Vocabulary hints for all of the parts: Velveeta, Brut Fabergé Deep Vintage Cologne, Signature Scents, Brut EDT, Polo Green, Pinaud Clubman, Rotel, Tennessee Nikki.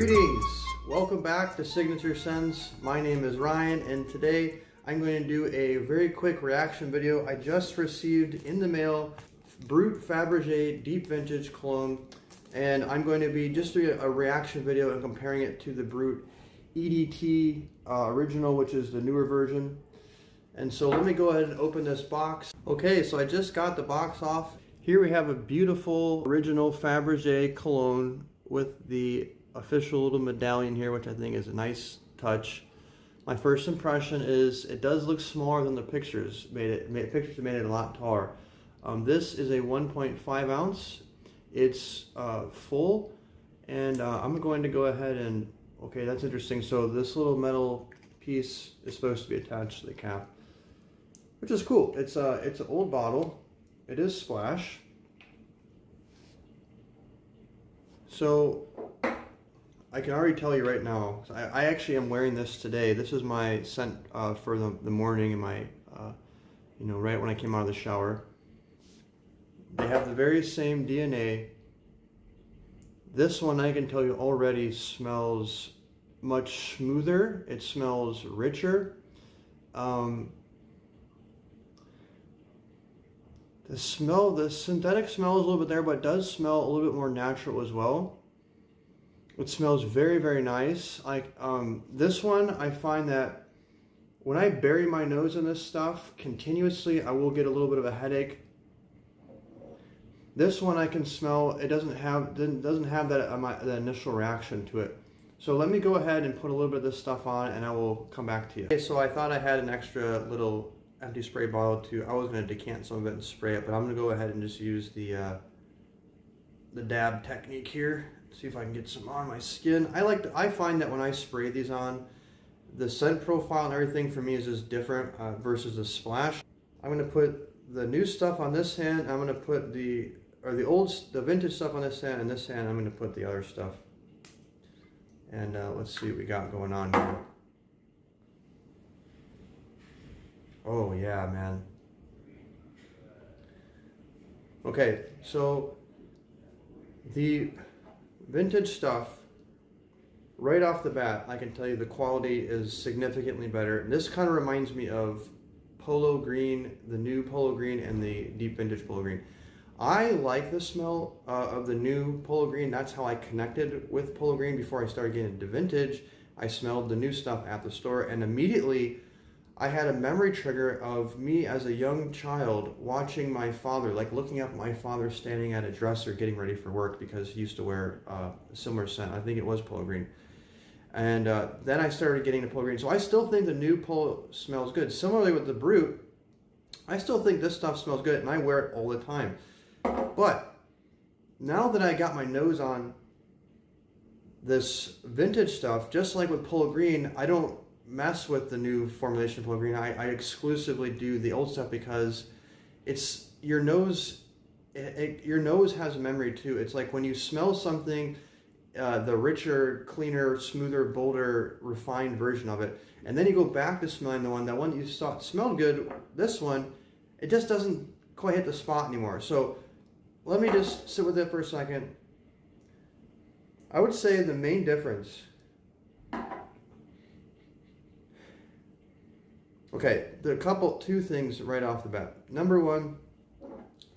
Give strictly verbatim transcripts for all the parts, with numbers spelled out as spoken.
Greetings! Welcome back to Signature Scents. My name is Ryan and today I'm going to do a very quick reaction video. I just received in the mail Brut Fabergé Deep Vintage Cologne and I'm going to be just doing a reaction video and comparing it to the Brut E D T uh, original, which is the newer version. And so let me go ahead and open this box. Okay, so I just got the box off. Here we have a beautiful original Fabergé cologne with the official little medallion here, which I think is a nice touch. My first impression is it does look smaller than the pictures made it. Made, pictures made it a lot taller. Um, this is a one point five ounce. It's uh, full, and uh, I'm going to go ahead and okay, that's interesting. So this little metal piece is supposed to be attached to the cap, which is cool. It's a uh, it's an old bottle. It is splash. So I can already tell you right now, I, I actually am wearing this today. This is my scent uh, for the, the morning and my, uh, you know, right when I came out of the shower. They have the very same D N A. This one I can tell you already smells much smoother. It smells richer. Um, The smell, the synthetic smell is a little bit there, but it does smell a little bit more natural as well. It smells very, very nice. I, um, this one, I find that when I bury my nose in this stuff continuously, I will get a little bit of a headache. This one I can smell. It doesn't have doesn't have that, um, that initial reaction to it. So let me go ahead and put a little bit of this stuff on, and I will come back to you. Okay, so I thought I had an extra little empty spray bottle too. I was going to decant some of it and spray it, but I'm going to go ahead and just use the uh, the dab technique here. See if I can get some on my skin. I like to, I find that when I spray these on, the scent profile and everything for me is just different uh, versus a splash. I'm going to put the new stuff on this hand. I'm going to put the or the old the vintage stuff on this hand, and this hand I'm going to put the other stuff. And uh, let's see what we got going on here. Oh yeah, man. Okay, so the vintage stuff, right off the bat, I can tell you the quality is significantly better. And this kind of reminds me of Polo Green, the new Polo Green and the Deep Vintage Polo Green. I like the smell uh, of the new Polo Green. That's how I connected with Polo Green before I started getting into vintage. I smelled the new stuff at the store and immediately I had a memory trigger of me as a young child watching my father, like looking up my father standing at a dresser getting ready for work because he used to wear uh, a similar scent. I think it was Polo Green. And uh, then I started getting to Polo Green. So I still think the new Polo smells good. Similarly with the Brut, I still think this stuff smells good and I wear it all the time. But now that I got my nose on this vintage stuff, just like with Polo Green, I don't mess with the new formulation of Polo Green. I, I exclusively do the old stuff because it's your nose it, it, your nose has memory too. It's like when you smell something, uh, the richer, cleaner, smoother, bolder, refined version of it, and then you go back to smelling the one that one you thought smelled good, this one, it just doesn't quite hit the spot anymore. So let me just sit with it for a second. I would say the main difference, okay, there are a couple, two things right off the bat. Number one,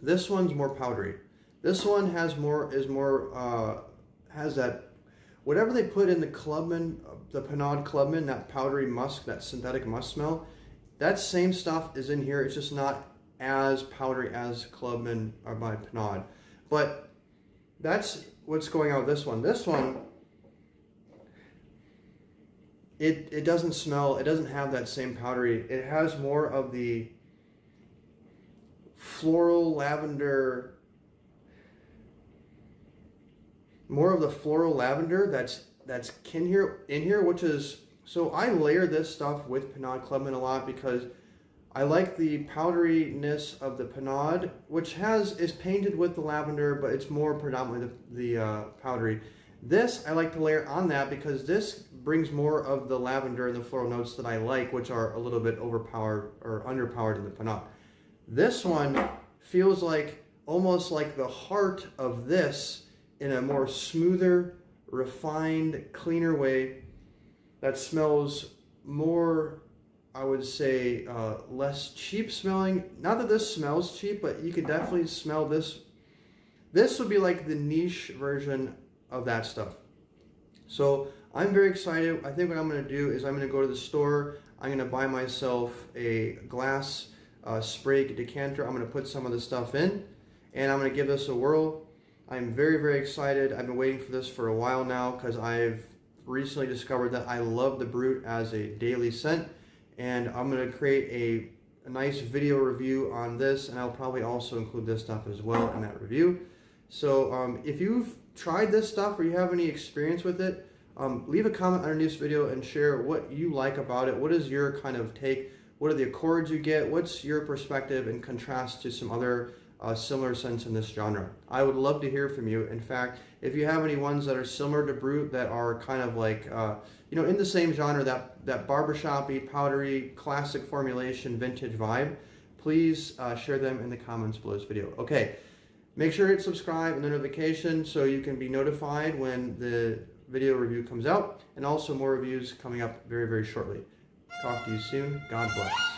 this one's more powdery. This one has more, is more, uh, has that, whatever they put in the Clubman, the Pinaud Clubman, that powdery musk, that synthetic musk smell, that same stuff is in here. It's just not as powdery as Clubman or by Pinaud. But that's what's going on with this one. This one, It, it doesn't smell, it doesn't have that same powdery. It has more of the floral lavender, more of the floral lavender that's that's in here, in here, which is, so I layer this stuff with Pinaud Clubman a lot because I like the powderiness of the Pinaud, which has, is painted with the lavender, but it's more predominantly the, the uh, powdery. This, I like to layer on that because this brings more of the lavender and the floral notes that I like, which are a little bit overpowered or underpowered in the Pinaud. This one feels like almost like the heart of this in a more smoother, refined, cleaner way that smells more, I would say, uh, less cheap smelling. Not that this smells cheap, but you can definitely smell this. This would be like the niche version of that stuff. So I'm very excited. I think what I'm going to do is I'm going to go to the store. I'm going to buy myself a glass uh, spray decanter. I'm going to put some of this stuff in, and I'm going to give this a whirl. I'm very, very excited. I've been waiting for this for a while now because I've recently discovered that I love the Brut as a daily scent. And I'm going to create a, a nice video review on this, and I'll probably also include this stuff as well in that review. So um, if you've tried this stuff or you have any experience with it, um, leave a comment underneath this video and share what you like about it. What is your kind of take? What are the accords you get? What's your perspective in contrast to some other Uh, similar scents in this genre? I would love to hear from you. In fact, if you have any ones that are similar to Brut that are kind of like, uh, you know, in the same genre, that, that barbershoppy, powdery, classic formulation, vintage vibe, please uh, share them in the comments below this video. Okay, make sure to hit subscribe and the notification so you can be notified when the video review comes out, and also more reviews coming up very, very shortly. Talk to you soon. God bless.